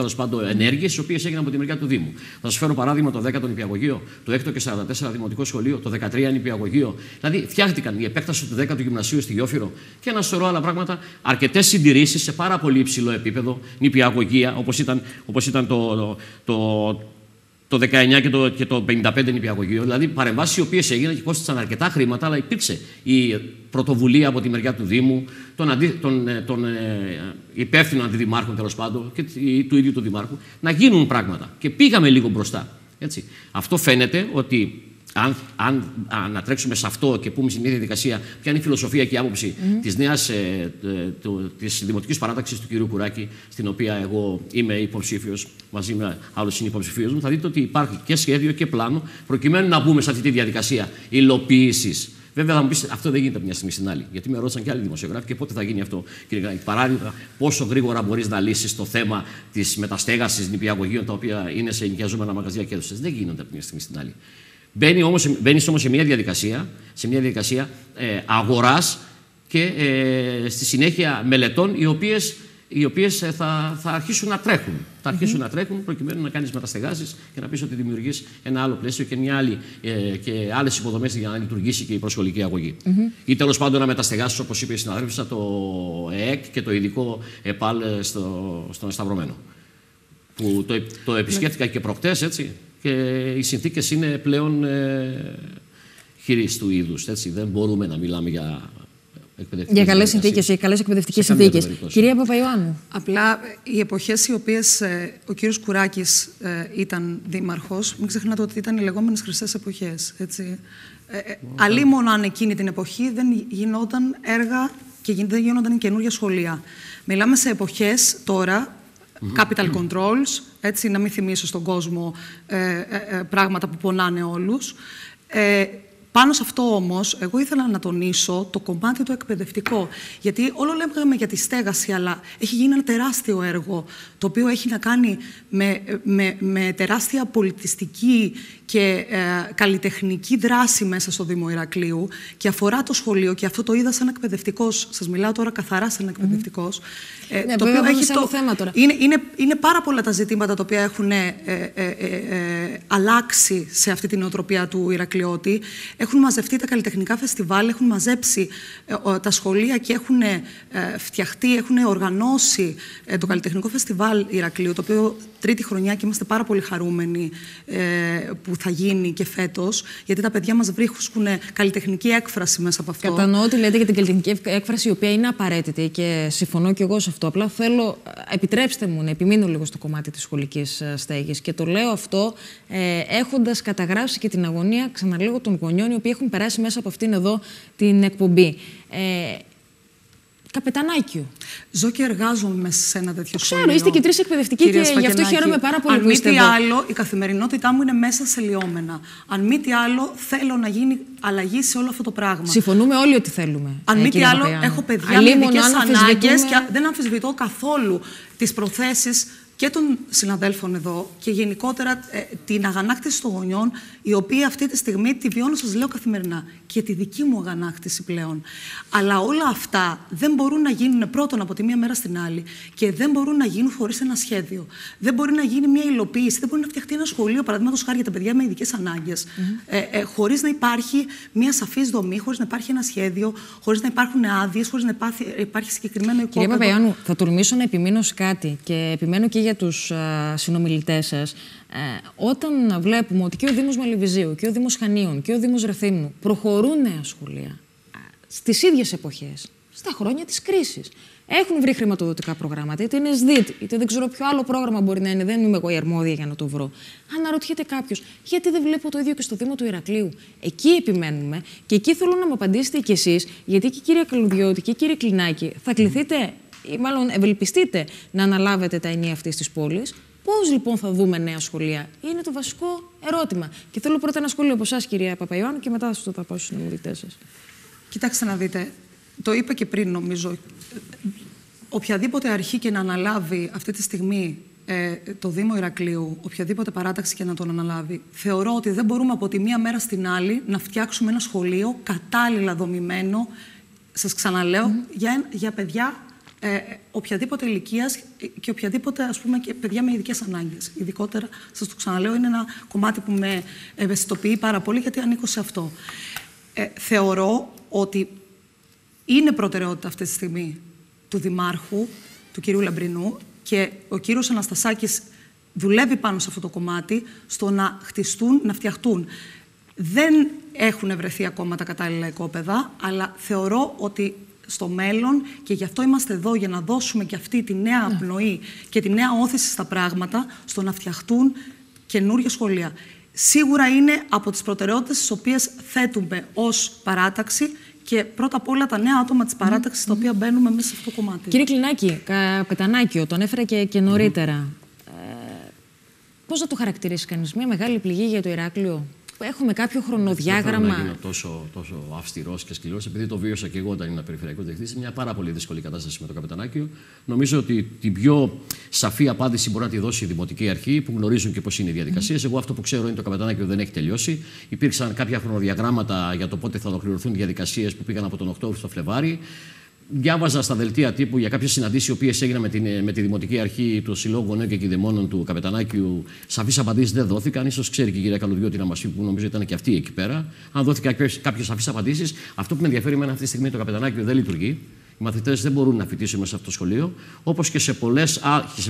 ενέργειες, οι οποίες έγιναν από τη μεριά του Δήμου. Θα σας φέρω παράδειγμα το 10ο νηπιαγωγείο, το 6ο και 44 Δημοτικό Σχολείο, το 13 νηπιαγωγείο. Δηλαδή, φτιάχτηκαν η επέκταση του 10ου Γυμνασίου στη Γιόφυρο και ένα σωρό άλλα πράγματα, αρκετές συντηρήσεις σε πάρα πολύ υψηλό επίπεδο, νηπιαγωγεία, όπως ήταν το 19 και το 55 νηπιαγωγείο, δηλαδή παρεμβάσεις οι οποίες έγιναν και κόστησαν αρκετά χρήματα, αλλά υπήρξε η πρωτοβουλία από τη μεριά του Δήμου, των υπεύθυνων αντιδημάρχων τέλος πάντων και του ίδιου του Δημάρχου, να γίνουν πράγματα. Και πήγαμε λίγο μπροστά. Έτσι. Αυτό φαίνεται ότι αν ανατρέξουμε σε αυτό και πούμε σε μια διαδικασία ποια είναι η φιλοσοφία και η άποψη της Δημοτικής Παράταξης του κυρίου Κουράκη, στην οποία εγώ είμαι υποψήφιος μαζί με άλλους συνυποψηφίους μου, θα δείτε ότι υπάρχει και σχέδιο και πλάνο προκειμένου να μπούμε σε αυτή τη διαδικασία υλοποίησης. Βέβαια, θα μου πεις, αυτό δεν γίνεται από μια στιγμή στην άλλη. Γιατί με ρώτησαν και άλλοι δημοσιογράφοι και πότε θα γίνει αυτό, κύριε Κλινάκη. Παράδειγμα, πόσο γρήγορα μπορείς να λύσεις το θέμα της μεταστέγασης νηπιαγωγείων, τα οποία είναι σε ενοικιαζόμενα μαγαζιά και έδωσες. Δεν γίνονται από μια στιγμή στην άλλη. Μπαίνεις όμως σε μια διαδικασία, αγοράς και στη συνέχεια μελετών, οι οποίες θα αρχίσουν να τρέχουν. Θα αρχίσουν να τρέχουν προκειμένου να κάνεις μεταστεγάσεις και να πεις ότι δημιουργείς ένα άλλο πλαίσιο και, άλλες υποδομές για να λειτουργήσει και η προσχολική αγωγή. Ή τέλος πάντων να μεταστεγάσεις, όπως είπε η συναδέλφισσα, το ΕΕΚ και το ειδικό ΕΠΑΛ στον Σταυρωμένο. Που το επισκέφτηκα και προχτές, έτσι. Και οι συνθήκες είναι πλέον χειρίστου είδους. Δεν μπορούμε να μιλάμε για εκπαιδευτικές συνθήκες. Κυρία Παπαϊωάννου. Απλά οι εποχές οι οποίες ο κύριος Κουράκης ήταν δήμαρχος, μην ξεχνάτε ότι ήταν οι λεγόμενες χρυσές εποχές. Αλίμονο αν εκείνη την εποχή δεν γινόταν έργα και δεν γινόταν καινούργια σχολεία. Μιλάμε σε εποχές τώρα capital controls, έτσι, να μην θυμίσω στον κόσμο πράγματα που πονάνε όλους. Πάνω σε αυτό όμως, εγώ ήθελα να τονίσω το κομμάτι το εκπαιδευτικό. Γιατί όλο λέγαμε για τη στέγαση, αλλά έχει γίνει ένα τεράστιο έργο, το οποίο έχει να κάνει με τεράστια πολιτιστική και καλλιτεχνική δράση μέσα στο Δήμο Ηρακλείου και αφορά το σχολείο, και αυτό το είδα σαν εκπαιδευτικός. Σας μιλάω τώρα καθαρά σαν εκπαιδευτικός. Ναι, το οποίο έχει το θέμα τώρα. Είναι πάρα πολλά τα ζητήματα τα οποία έχουν αλλάξει σε αυτή την οτροπία του Ηρακλειώτη. Έχουν μαζευτεί τα καλλιτεχνικά φεστιβάλ, έχουν μαζέψει τα σχολεία και έχουν φτιαχτεί, έχουν οργανώσει το καλλιτεχνικό φεστιβάλ Ηρακλείου, το οποίο τρίτη χρονιά και είμαστε πάρα πολύ χαρούμενοι που θα γίνει και φέτος, γιατί τα παιδιά μας βρίσκουν καλλιτεχνική έκφραση μέσα από αυτό. Κατανοώ ότι λέτε για την καλλιτεχνική έκφραση, η οποία είναι απαραίτητη και συμφωνώ και εγώ σε αυτό. Απλά θέλω, επιτρέψτε μου να επιμείνω λίγο στο κομμάτι της σχολικής στέγης. Και το λέω αυτό έχοντας καταγράψει και την αγωνία, ξαναλέγω, των γονιών, οι οποίοι έχουν περάσει μέσα από αυτήν εδώ την εκπομπή. Καπετανάκιο. Ζω και εργάζομαι μέσα σε ένα τέτοιο σχολείο. Ξέρω, είστε και τρεις εκπαιδευτικοί και γι' αυτό χαίρομαι πάρα πολύ. Αν μη τι άλλο, η καθημερινότητά μου είναι μέσα σε λιώμενα. Αν μη τι άλλο, θέλω να γίνει αλλαγή σε όλο αυτό το πράγμα. Συμφωνούμε όλοι ότι θέλουμε. Αν μη τι άλλο, έχω παιδιά με ειδικές ανάγκες και δεν αμφισβητώ καθόλου τις προθέσεις και των συναδέλφων εδώ και γενικότερα την αγανάκτηση των γονιών, η οποία αυτή τη στιγμή τη βιώνω, σας λέω, καθημερινά. Και τη δική μου αγανάκτηση πλέον. Αλλά όλα αυτά δεν μπορούν να γίνουν πρώτον από τη μία μέρα στην άλλη και δεν μπορούν να γίνουν χωρίς ένα σχέδιο. Δεν μπορεί να γίνει μια υλοποίηση, δεν μπορεί να φτιαχτεί ένα σχολείο, παραδείγματος χάρη, για τα παιδιά με ειδικές ανάγκες, χωρίς να υπάρχει μια σαφής δομή, χωρίς να υπάρχει ένα σχέδιο, χωρίς να υπάρχουν άδειες, χωρίς να υπάρχει συγκεκριμένο οικόπεδο. Κυρία Παπαϊωάννου, θα τολμήσω να επιμείνω σε κάτι και επιμένω και για για τους συνομιλητές σας, όταν βλέπουμε ότι και ο Δήμος Μαλλιβιζίου, και ο Δήμος Χανίων, και ο Δήμος Ρεθύμνου προχωρούν νέα σχολεία στις ίδιες εποχές, στα χρόνια της κρίσης. Έχουν βρει χρηματοδοτικά προγράμματα, είτε είναι ΣΔΙΤ, είτε δεν ξέρω ποιο άλλο πρόγραμμα μπορεί να είναι, δεν είμαι εγώ η αρμόδια για να το βρω. Αναρωτιέται κάποιος, γιατί δεν βλέπω το ίδιο και στο Δήμο του Ηρακλείου. Εκεί επιμένουμε και εκεί θέλω να μου απαντήσετε κι εσείς, γιατί και η κυρία Καλουδιώτη και η κυρία Κλινάκη θα κληθείτε, ή μάλλον ευελπιστείτε να αναλάβετε τα ενία αυτής της πόλης. Πώς λοιπόν θα δούμε νέα σχολεία, είναι το βασικό ερώτημα. Και θέλω πρώτα ένα σχόλιο από εσάς, κυρία Παπαϊωάννη, και μετά θα πάω στους συνομιλητές σας. Κοιτάξτε να δείτε. Το είπα και πριν, νομίζω. Οποιαδήποτε αρχή και να αναλάβει αυτή τη στιγμή το Δήμο Ηρακλείου, οποιαδήποτε παράταξη και να τον αναλάβει, θεωρώ ότι δεν μπορούμε από τη μία μέρα στην άλλη να φτιάξουμε ένα σχολείο κατάλληλα δομημένο, σας ξαναλέω, για παιδιά οποιαδήποτε ηλικίας και οποιαδήποτε, ας πούμε, και παιδιά με ειδικές ανάγκες. Ειδικότερα, σας το ξαναλέω, είναι ένα κομμάτι που με ευαισθητοποιεί πάρα πολύ, γιατί ανήκω σε αυτό. Θεωρώ ότι είναι προτεραιότητα αυτή τη στιγμή του Δημάρχου, του κυρίου Λαμπρινού, και ο κύριος Αναστασάκης δουλεύει πάνω σε αυτό το κομμάτι, στο να χτιστούν, να φτιαχτούν. Δεν έχουν βρεθεί ακόμα τα κατάλληλα οικόπεδα, αλλά θεωρώ ότι στο μέλλον, και γι' αυτό είμαστε εδώ, για να δώσουμε και αυτή τη νέα απνοή και τη νέα όθηση στα πράγματα, στο να φτιαχτούν καινούργια σχολεία. Σίγουρα είναι από τις προτεραιότητες τις οποίες θέτουμε ως παράταξη, και πρώτα απ' όλα τα νέα άτομα της παράταξης, τα οποία μπαίνουμε εμείς σε αυτό το κομμάτι. Κύριε Κλινάκη, Καπετανάκιο, τον έφερα και νωρίτερα. Πώς να το χαρακτηρίσει κανείς, μια μεγάλη πληγή για το Ηράκλειο? Έχουμε κάποιο χρονοδιάγραμμα? Δεν θέλω να γίνω τόσο αυστηρός και σκληρός, επειδή το βίωσα και εγώ όταν ήμουν περιφερειακό διευθυντής. Είναι μια πάρα πολύ δύσκολη κατάσταση με το Καπετανάκιο. Νομίζω ότι την πιο σαφή απάντηση μπορεί να τη δώσει η Δημοτική Αρχή, που γνωρίζουν και πώς είναι οι διαδικασίες. Εγώ αυτό που ξέρω είναι ότι το Καπετανάκιο δεν έχει τελειώσει. Υπήρξαν κάποια χρονοδιαγράμματα για το πότε θα ολοκληρωθούν διαδικασίες που πήγαν από τον Οκτώβριο στο Φλεβάρι. Διάβαζα στα δελτία τύπου για κάποιες συναντήσεις οι οποίες έγιναν με τη Δημοτική Αρχή, το Συλλόγου Γονέων και Κηδεμόνων του Καπετανάκιου. Σαφείς απαντήσεις δεν δόθηκαν. Ίσως ξέρει και η κυρία Καλουδιώτη να μας πει, που νομίζω ήταν και αυτή εκεί πέρα, αν δόθηκαν κάποιες σαφείς απαντήσεις. Αυτό που με ενδιαφέρει εμένα αυτή τη στιγμή, το Καπετανάκιο δεν λειτουργεί. Οι μαθητές δεν μπορούν να φοιτήσουν μέσα σε αυτό το σχολείο, όπως και σε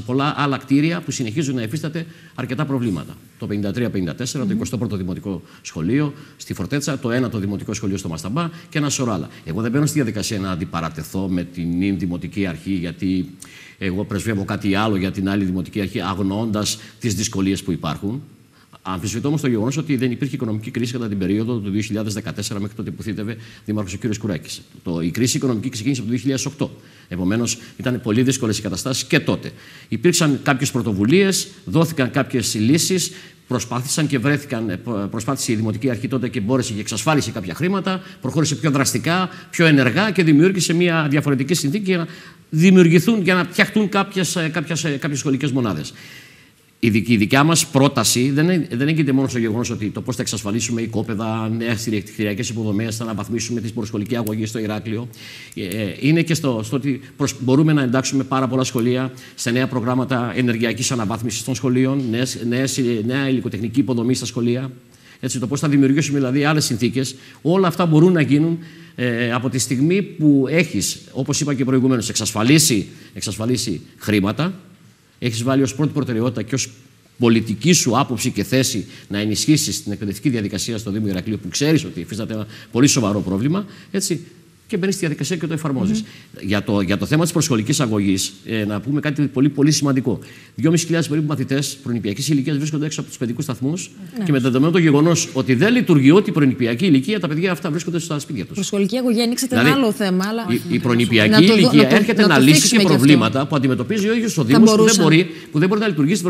πολλά άλλα κτίρια που συνεχίζουν να υφίσταται αρκετά προβλήματα. Το 53-54, το 21ο Δημοτικό Σχολείο στη Φορτέτσα, το 1ο Δημοτικό Σχολείο στο Μασταμπά και ένα σωρό άλλα. Εγώ δεν μπαίνω στη διαδικασία να αντιπαρατεθώ με την Δημοτική Αρχή, γιατί εγώ πρεσβεύω κάτι άλλο για την άλλη Δημοτική Αρχή, αγνοώντας τις δυσκολίες που υπάρχουν. Αμφισβητώ όμως το γεγονός ότι δεν υπήρχε οικονομική κρίση κατά την περίοδο του 2014 μέχρι τότε που θύτευε δήμαρχος ο κ. Κουράκης. Η κρίση οικονομική ξεκίνησε από το 2008. Επομένως, ήταν πολύ δύσκολες οι καταστάσεις και τότε. Υπήρξαν κάποιες πρωτοβουλίες, δόθηκαν κάποιες λύσεις, προσπάθησε η Δημοτική Αρχή τότε και μπόρεσε και εξασφάλισε κάποια χρήματα, προχώρησε πιο δραστικά, πιο ενεργά και δημιούργησε μια διαφορετική συνθήκη για να δημιουργηθούν, για να φτιαχτούν κάποιες σχολικές μονάδες. Η δικιά μας πρόταση δεν έγκυται μόνο στο γεγονός ότι το πώς θα εξασφαλίσουμε οικόπεδα, νέες στηρικτηριακές υποδομές, θα αναβαθμίσουμε την προσχολική αγωγή στο Ηράκλειο. Είναι και στο ότι μπορούμε να εντάξουμε πάρα πολλά σχολεία σε νέα προγράμματα ενεργειακής αναβάθμισης των σχολείων, νέα υλικοτεχνική υποδομή στα σχολεία. Έτσι, το πώς θα δημιουργήσουμε δηλαδή άλλες συνθήκες. Όλα αυτά μπορούν να γίνουν από τη στιγμή που έχεις, όπως είπα και προηγουμένως, εξασφαλίσει χρήματα. Έχεις βάλει ως πρώτη προτεραιότητα και ως πολιτική σου άποψη και θέση να ενισχύσεις την εκπαιδευτική διαδικασία στο Δήμο Ηρακλείου, που ξέρεις ότι υφίσταται ένα πολύ σοβαρό πρόβλημα. Έτσι, και μπαίνεις στη διαδικασία και το εφαρμόζεις. Για το θέμα της προσχολικής αγωγής, να πούμε κάτι πολύ, πολύ σημαντικό. 2.500 περίπου μαθητές προνηπιακής ηλικίας βρίσκονται έξω από τους παιδικούς σταθμούς. Και με δεδομένο το γεγονός ότι δεν λειτουργεί ό,τι η προνηπιακή ηλικία, τα παιδιά αυτά βρίσκονται στα σπίτια τους. Προσχολική αγωγή ανοίξατε ένα άλλο θέμα. Αλλά η προνηπιακή ηλικία έρχεται να λύσει και προβλήματα που αντιμετωπίζει ο ίδιος ο Δήμος, που δεν μπορεί να λειτουργήσει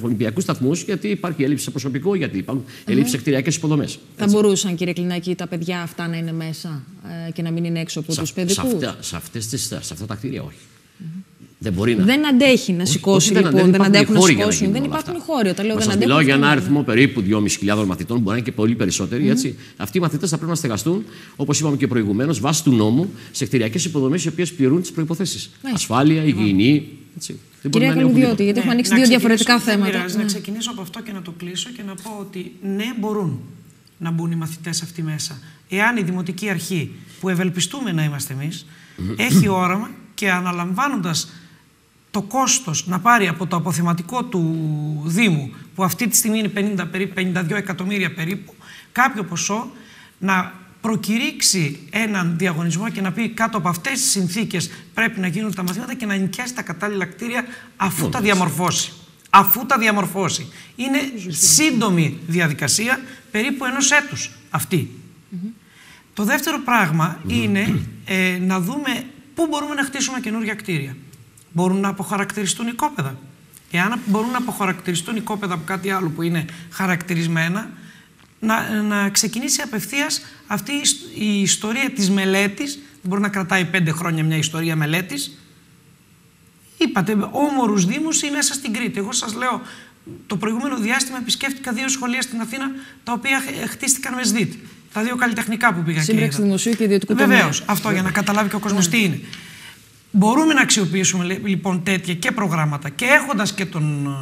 προνηπιακούς σταθμούς, γιατί υπάρχει έλλειψη σε προσωπικό, γιατί υπάρχουν έλλειψη σε κτηριακές υποδομές. Θα μπορούσαν, κύριε Κλινάκη, τα παιδιά αυτά να είναι μέσα και να μην είναι έξω από τους παιδικούς? Σε αυτά τα κτίρια όχι. Δεν μπορεί να. Δεν αντέχει να σηκώσει, λοιπόν. Δεν αντέχουν να σηκώσουν. Δεν υπάρχουν χώροι. Όταν λέω δεν αντέχουν. Μιλάω για ένα αριθμό περίπου 2.500 μαθητών, μπορεί να είναι και πολύ περισσότεροι. Έτσι. Αυτοί οι μαθητές θα πρέπει να στεγαστούν, όπως είπαμε και προηγουμένως, βάσει του νόμου, σε κτηριακές υποδομές οι οποίες πληρούν τις προϋποθέσεις. Ασφάλεια, υγιεινή. Κυρία Καλουδιώτη, γιατί έχουμε ανοίξει δύο διαφορετικά θέματα. Να ξεκινήσω από αυτό και να το κλείσω και να πω ότι ναι, μπορούν να μπουν οι μαθητές αυτοί μέσα. Εάν η Δημοτική Αρχή, που ευελπιστούμε να είμαστε εμείς, έχει όραμα και αναλαμβάνοντας το κόστος να πάρει από το αποθεματικό του Δήμου, που αυτή τη στιγμή είναι 52 εκατομμύρια περίπου, κάποιο ποσό να προκηρύξει έναν διαγωνισμό και να πει κάτω από αυτές τις συνθήκες πρέπει να γίνουν τα μαθήματα και να νοικιάσει τα κατάλληλα κτίρια αφού τα διαμορφώσει. Αφού τα διαμορφώσει. Είναι σύντομη διαδικασία, περίπου ενός έτους αυτή. Το δεύτερο πράγμα είναι να δούμε πού μπορούμε να χτίσουμε καινούργια κτίρια. Μπορούν να αποχαρακτηριστούν οικόπεδα. Εάν μπορούν να αποχαρακτηριστούν οικόπεδα από κάτι άλλο που είναι χαρακτηρισμένα, να ξεκινήσει απευθείας αυτή η ιστορία της μελέτης. Δεν μπορεί να κρατάει 5 χρόνια μια ιστορία μελέτης. Είπατε όμορους δήμους ή μέσα στην Κρήτη. Εγώ σας λέω, το προηγούμενο διάστημα επισκέφτηκα 2 σχολεία στην Αθήνα, τα οποία χτίστηκαν με ΣΔΙΤ. Τα 2 καλλιτεχνικά που πήγα. Σύμπραξη δημοσίου και ιδιωτικού τομέα. Βεβαίως, αυτό για να καταλάβει και ο κόσμος τι είναι. Μπορούμε να αξιοποιήσουμε λοιπόν τέτοια και προγράμματα και έχοντας και τον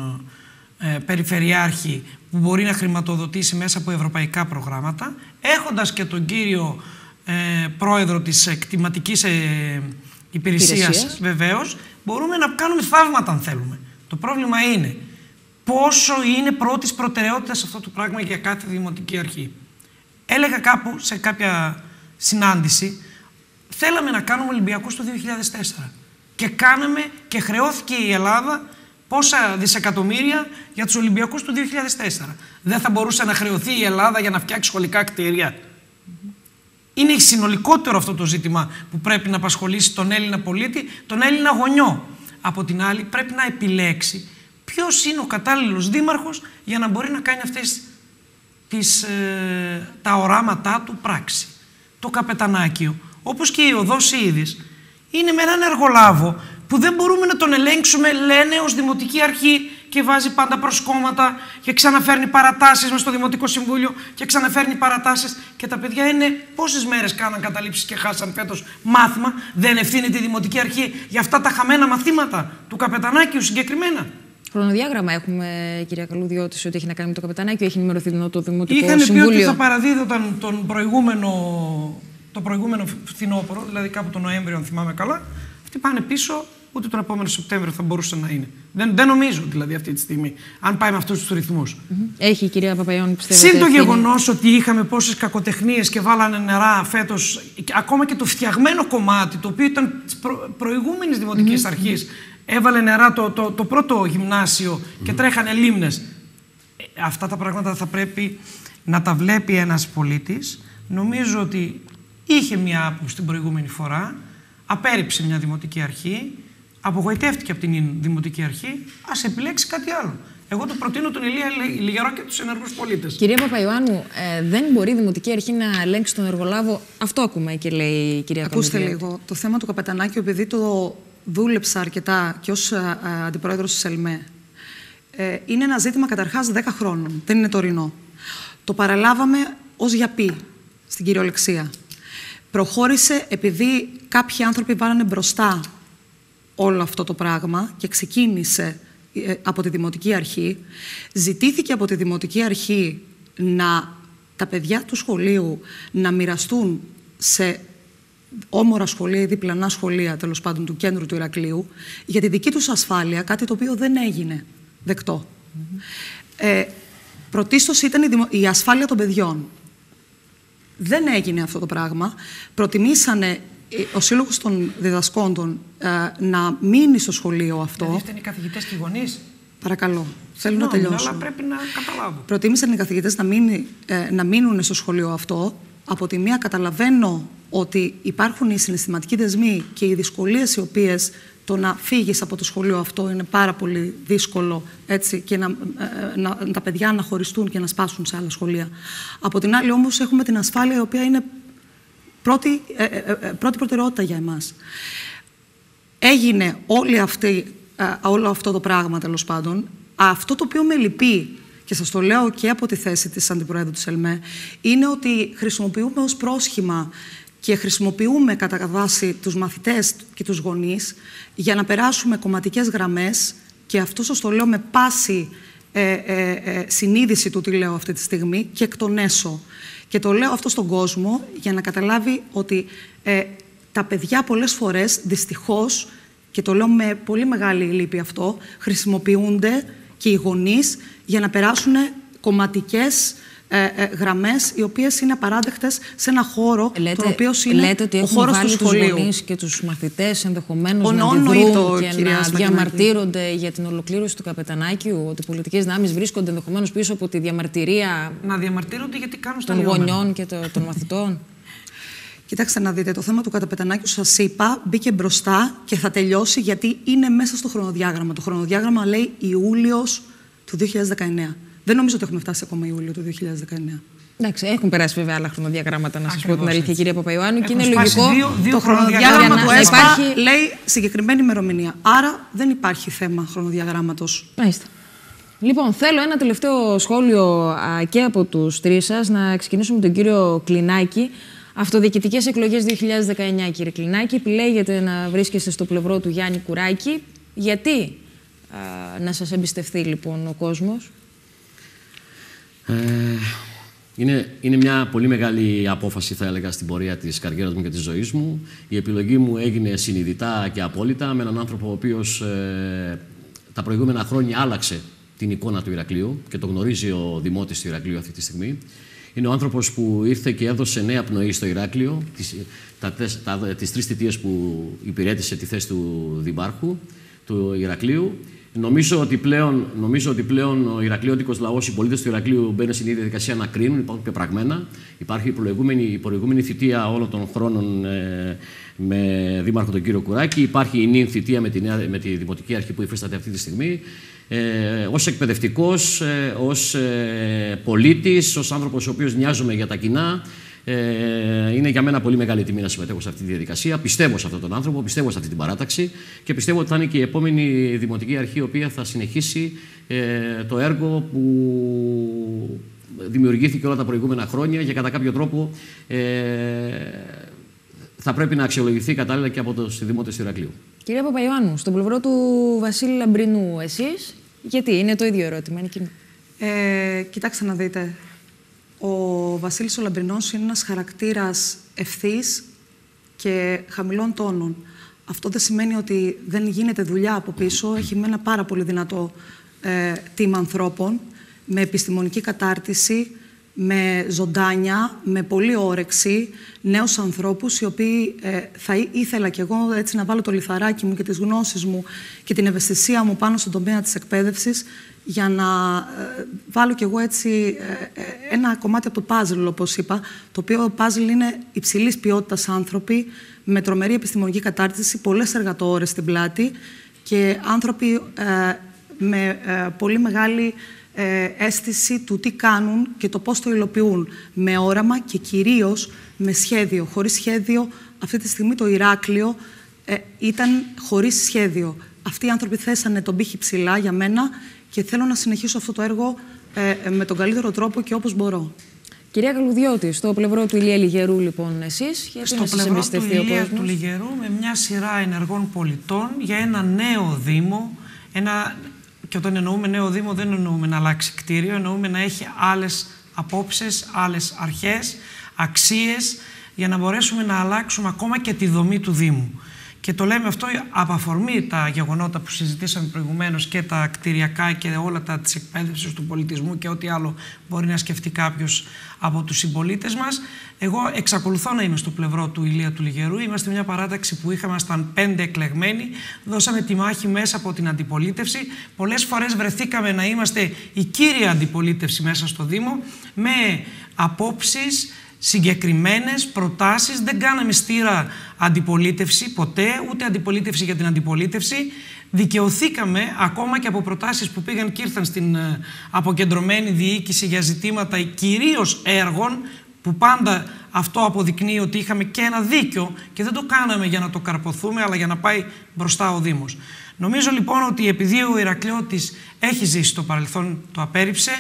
Περιφερειάρχη που μπορεί να χρηματοδοτήσει μέσα από ευρωπαϊκά προγράμματα, έχοντας και τον κύριο πρόεδρο της κτηματικής υπηρεσίας, βεβαίως, μπορούμε να κάνουμε θαύματα αν θέλουμε. Το πρόβλημα είναι πόσο είναι πρώτης προτεραιότητας αυτό το πράγμα για κάθε δημοτική αρχή. Έλεγα κάπου σε κάποια συνάντηση, θέλαμε να κάνουμε Ολυμπιακούς το 2004 και κάναμε και χρεώθηκε η Ελλάδα πόσα δισεκατομμύρια για τους Ολυμπιακούς του 2004. Δεν θα μπορούσε να χρεωθεί η Ελλάδα για να φτιάξει σχολικά κτίρια. Είναι συνολικότερο αυτό το ζήτημα που πρέπει να απασχολήσει τον Έλληνα πολίτη, τον Έλληνα γονιό. Από την άλλη πρέπει να επιλέξει ποιος είναι ο κατάλληλος δήμαρχος για να μπορεί να κάνει αυτές τα οράματά του πράξη. Το Καπετανάκιο, όπως και η οδός Ήδης, είναι με έναν εργολάβο που δεν μπορούμε να τον ελέγξουμε, λένε, ως Δημοτική Αρχή, και βάζει πάντα προσκόμματα και ξαναφέρνει παρατάσεις μες στο Δημοτικό Συμβούλιο και ξαναφέρνει παρατάσεις. Και τα παιδιά είναι πόσες μέρες κάναν καταλήψεις και χάσαν φέτος μάθημα. Δεν ευθύνεται η Δημοτική Αρχή για αυτά τα χαμένα μαθήματα του Καπετανάκιου συγκεκριμένα. Χρονοδιάγραμμα έχουμε, κυρία Καλουδιώτη, σε ό,τι έχει να κάνει με το Καπετανάκιο, έχει ενημερωθεί το Δημοτικό Συμβούλιο? Είχαν πει ότι θα παραδίδονταν το προηγούμενο φθινόπωρο, δηλαδή κάπου τον Νοέμβριο, αν θυμάμαι καλά. Αυτοί πάνε πίσω, ούτε τον επόμενο Σεπτέμβριο θα μπορούσαν να είναι. Δεν νομίζω δηλαδή αυτή τη στιγμή, αν πάει με αυτούς τους ρυθμούς. Έχει η κυρία Παπαϊωάννη, πιστεύετε? Συν το γεγονός ότι είχαμε πόσες κακοτεχνίες και βάλανε νερά φέτος, ακόμα και το φτιαγμένο κομμάτι, το οποίο ήταν της προηγούμενης Δημοτικής Αρχής. Έβαλε νερά το πρώτο γυμνάσιο και τρέχανε λίμνες. Αυτά τα πράγματα θα πρέπει να τα βλέπει ένας πολίτης. Νομίζω ότι είχε μια άποψη την προηγούμενη φορά, απέρριψε μια Δημοτική Αρχή, απογοητεύτηκε από την Δημοτική Αρχή, ας επιλέξει κάτι άλλο. Εγώ το προτείνω τον Ηλία Λιγερό και τους ενεργούς πολίτες. Κυρία Παπαϊωάννου, δεν μπορεί η Δημοτική Αρχή να ελέγξει τον εργολάβο. Αυτό ακούμε και λέει η κυρία Καλουδιώτη. Ακούστε λίγο. Το θέμα του Καπετανάκιου, επειδή το δούλεψα αρκετά και ως αντιπρόεδρος της ΕΛΜΕ, είναι ένα ζήτημα καταρχάς 10 χρόνων. Δεν είναι τωρινό. Το παραλάβαμε ως γιαπί στην κυριολεξία. Προχώρησε επειδή κάποιοι άνθρωποι βάλανε μπροστά όλο αυτό το πράγμα και ξεκίνησε από τη Δημοτική Αρχή. Ζητήθηκε από τη Δημοτική Αρχή τα παιδιά του σχολείου να μοιραστούν σε όμορα σχολεία ή διπλανά σχολεία, τέλος πάντων, του κέντρου του Ηρακλείου, για τη δική τους ασφάλεια, κάτι το οποίο δεν έγινε δεκτό. Πρωτίστως ήταν η ασφάλεια των παιδιών. Δεν έγινε αυτό το πράγμα. Προτιμήσανε ο Σύλλογος των Διδασκόντων να μείνει στο σχολείο αυτό. Δηλαδή φταίνουν οι καθηγητές και οι γονείς. Παρακαλώ, θέλω να τελειώσω. Αλλά πρέπει να καταλάβω. Προτιμήσανε οι καθηγητές να μείνουν στο σχολείο αυτό. Από τη μία καταλαβαίνω ότι υπάρχουν οι συναισθηματικοί δεσμοί και οι δυσκολίες οι οποίες το να φύγεις από το σχολείο αυτό είναι πάρα πολύ δύσκολο, έτσι, και τα παιδιά να χωριστούν και να σπάσουν σε άλλα σχολεία. Από την άλλη όμως έχουμε την ασφάλεια η οποία είναι πρώτη προτεραιότητα για εμάς. Έγινε όλο αυτό το πράγμα, τέλος πάντων. Αυτό το οποίο με λυπεί, και σας το λέω και από τη θέση της Αντιπροέδρου της ΕΛΜΕ, είναι ότι χρησιμοποιούμε ως πρόσχημα και χρησιμοποιούμε κατά βάση τους μαθητές και τους γονείς για να περάσουμε κομματικές γραμμές, και αυτό σας το λέω με πάση συνείδηση του τι λέω αυτή τη στιγμή και εκ των έσω. Και το λέω αυτό στον κόσμο για να καταλάβει ότι τα παιδιά πολλές φορές δυστυχώς και το λέω με πολύ μεγάλη λύπη αυτό, χρησιμοποιούνται και οι γονείς για να περάσουν κομματικές γραμμές, οι οποίες είναι απαράδεκτες σε ένα χώρο, λέτε, τον οποίο είναι ο χώρος του σχολείου. Τους γονείς και τους μαθητές ενδεχομένως να αντιδρούν και να διαμαρτύρονται για την ολοκλήρωση του Καπετανάκιου, ότι οι πολιτικές δυνάμεις βρίσκονται ενδεχομένως πίσω από τη διαμαρτυρία γιατί κάνουν των γονιών και των μαθητών. Κοιτάξτε να δείτε, το θέμα του Καπετανάκιου, σας είπα, μπήκε μπροστά και θα τελειώσει γιατί είναι μέσα στο χρονοδιάγραμμα. Το χρονοδιάγραμμα λέει Ιούλιος του 2019. Δεν νομίζω ότι έχουμε φτάσει ακόμα Ιούλιο του 2019. Εντάξει, έχουν περάσει βέβαια άλλα χρονοδιαγράμματα, να σας πω την αλήθεια, κυρία Παπαϊωάννη, και είναι λογικό. Το χρονοδιάγραμμα του ΕΣΠΑ λέει συγκεκριμένη ημερομηνία. Άρα δεν υπάρχει θέμα χρονοδιαγράμματος. Μάλιστα. Λοιπόν, θέλω ένα τελευταίο σχόλιο και από τους τρεις σας. Να ξεκινήσουμε τον κύριο Κλινάκη. Αυτοδιοικητικές εκλογές 2019, κύριε Κλινάκη. Επιλέγετε να βρίσκεστε στο πλευρό του Γιάννη Κουράκη. Γιατί να σας εμπιστευτεί λοιπόν ο κόσμος? Είναι μια πολύ μεγάλη απόφαση, θα έλεγα, στην πορεία της καριέρας μου και της ζωής μου. Η επιλογή μου έγινε συνειδητά και απόλυτα με έναν άνθρωπο ο οποίος τα προηγούμενα χρόνια άλλαξε την εικόνα του Ηρακλείου και το γνωρίζει ο Δημότης του Ηρακλείου αυτή τη στιγμή. Είναι ο άνθρωπος που ήρθε και έδωσε νέα πνοή στο Ηράκλειο τις τρεις θητείες που υπηρέτησε τη θέση του Δημάρχου του Ηρακλείου. Νομίζω ότι πλέον ο ηρακλειώτικος λαός, οι πολίτες του Ηρακλείου μπαίνουν στην ίδια διαδικασία να κρίνουν, υπάρχουν και πραγμένα. Υπάρχει η προηγούμενη θητεία όλων των χρόνων με δήμαρχο τον κύριο Κουράκη. Υπάρχει η νυν θητεία με τη Δημοτική Αρχή που υφίσταται αυτή τη στιγμή. Ως εκπαιδευτικός, ως πολίτης, ως άνθρωπος ο οποίος νοιάζομαι για τα κοινά, είναι για μένα πολύ μεγάλη τιμή να συμμετέχω σε αυτή τη διαδικασία. Πιστεύω σε αυτόν τον άνθρωπο, πιστεύω σε αυτή την παράταξη και πιστεύω ότι θα είναι και η επόμενη Δημοτική Αρχή η οποία θα συνεχίσει το έργο που δημιουργήθηκε όλα τα προηγούμενα χρόνια και κατά κάποιο τρόπο θα πρέπει να αξιολογηθεί κατάλληλα και από τους Δημότες του Ηρακλείου. Κυρία Παπαϊωάννου, στον πλευρό του Βασίλη Λαμπρινού, εσείς γιατί? Είναι το ίδιο ερώτημα, είναι εκείνο. Κοιτάξτε να δείτε. Ο Βασίλης ο Λαμπρινός είναι ένας χαρακτήρας ευθύς και χαμηλών τόνων. Αυτό δεν σημαίνει ότι δεν γίνεται δουλειά από πίσω. Έχει με ένα πάρα πολύ δυνατό team ανθρώπων, με επιστημονική κατάρτιση, με ζωντάνια, με πολλή όρεξη, νέους ανθρώπους οι οποίοι θα ήθελα κι εγώ έτσι να βάλω το λιθαράκι μου και τις γνώσεις μου και την ευαισθησία μου πάνω στον τομέα της εκπαίδευσης για να βάλω κι εγώ έτσι ένα κομμάτι από το puzzle, όπως είπα, το οποίο puzzle είναι υψηλής ποιότητας άνθρωποι με τρομερή επιστημονική κατάρτιση, πολλές εργατόρες στην πλάτη και άνθρωποι με πολύ μεγάλη αίσθηση του τι κάνουν και το πώς το υλοποιούν, με όραμα και κυρίως με σχέδιο. Χωρίς σχέδιο, αυτή τη στιγμή το Ηράκλειο ήταν χωρίς σχέδιο. Αυτοί οι άνθρωποι θέσανε τον πύχη ψηλά για μένα και θέλω να συνεχίσω αυτό το έργο με τον καλύτερο τρόπο και όπως μπορώ. Κυρία Καλουδιώτη, στο πλευρό του Ηλία Λιγερού, λοιπόν, εσείς, γιατί να σας εμπιστευτεί ο κόσμος? Στο πλευρό του Ηλία Λιγερού, με μια σειρά ενεργών πολιτών για ένα νέο Δήμο, και όταν εννοούμε νέο Δήμο, δεν εννοούμε να αλλάξει κτίριο, εννοούμε να έχει άλλες απόψεις, άλλες αρχές, αξίες, για να μπορέσουμε να αλλάξουμε ακόμα και τη δομή του Δήμου. Και το λέμε αυτό από αφορμή τα γεγονότα που συζητήσαμε προηγουμένως και τα κτηριακά και όλα τα της εκπαίδευσης, του πολιτισμού και ό,τι άλλο μπορεί να σκεφτεί κάποιος από τους συμπολίτες μας. Εγώ εξακολουθώ να είμαι στο πλευρό του Ηλία του Λιγερού. Είμαστε μια παράταξη που είχαμε σαν 5 εκλεγμένοι. Δώσαμε τη μάχη μέσα από την αντιπολίτευση. Πολλές φορές βρεθήκαμε να είμαστε η κύρια αντιπολίτευση μέσα στο Δήμο με απόψεις συγκεκριμένες προτάσεις. Δεν κάναμε στήρα αντιπολίτευση ποτέ, ούτε αντιπολίτευση για την αντιπολίτευση. Δικαιωθήκαμε ακόμα και από προτάσεις που πήγαν και ήρθαν στην αποκεντρωμένη διοίκηση για ζητήματα κυρίως έργων, που πάντα αυτό αποδεικνύει ότι είχαμε και ένα δίκιο και δεν το κάναμε για να το καρποθούμε, αλλά για να πάει μπροστά ο Δήμος. Νομίζω λοιπόν ότι επειδή ο Ηρακλειώτης έχει ζήσει το παρελθόν, το απέρριψε,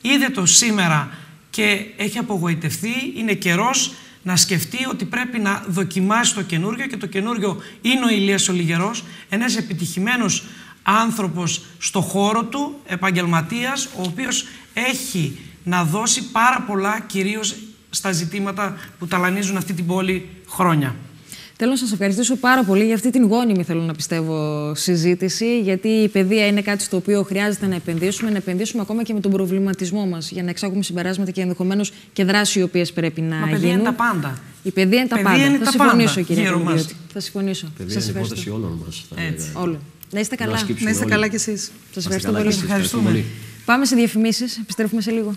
είδε το σήμερα και έχει απογοητευτεί, είναι καιρός να σκεφτεί ότι πρέπει να δοκιμάσει το καινούργιο και το καινούργιο είναι ο Ηλίας ο Λιγερός, ένας επιτυχημένος άνθρωπος στο χώρο του, επαγγελματίας, ο οποίος έχει να δώσει πάρα πολλά κυρίως στα ζητήματα που ταλανίζουν αυτή την πόλη χρόνια. Θέλω να σας ευχαριστήσω πάρα πολύ για αυτή την γόνιμη, θέλω να πιστεύω, συζήτηση, γιατί η παιδεία είναι κάτι στο οποίο χρειάζεται να επενδύσουμε, ακόμα και με τον προβληματισμό μας, για να εξάγουμε συμπεράσματα και ενδεχομένως και δράσεις οι οποίες πρέπει να γίνουν. Παιδεία είναι τα πάντα. Η παιδεία είναι τα πάντα. Θα συμφωνήσω, κυρία Καλουδιώτη. Θα συμφωνήσω. Παιδεία είναι υπόθεση όλων μας. Να είστε καλά. Να είστε καλά κι εσείς. Σας ευχαριστώ πολύ. Πάμε σε διαφημίσεις. Επιστρέφουμε σε λίγο.